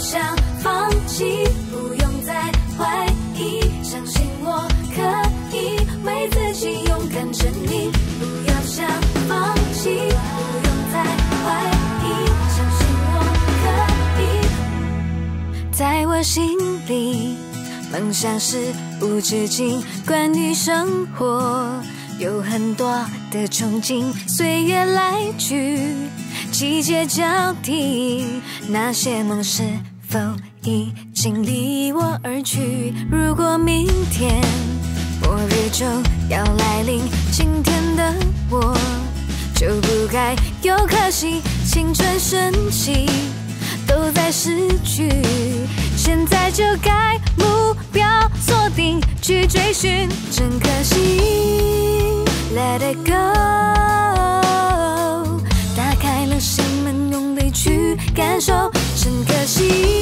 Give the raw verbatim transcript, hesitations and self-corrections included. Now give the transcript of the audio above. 想放弃，不用再怀疑，相信我可以为自己勇敢证明。不要想放弃，不用再怀疑，相信我可以。在我心里，梦想是无止境，关于生活有很多的憧憬，岁月来去。 季节交替，那些梦是否已经离我而去？如果明天末日就要来临，今天的我就不该又可惜，青春盛气都在失去，现在就该目标锁定去追寻，真可惜 ，Let it go。 心门用力去感受，真可惜。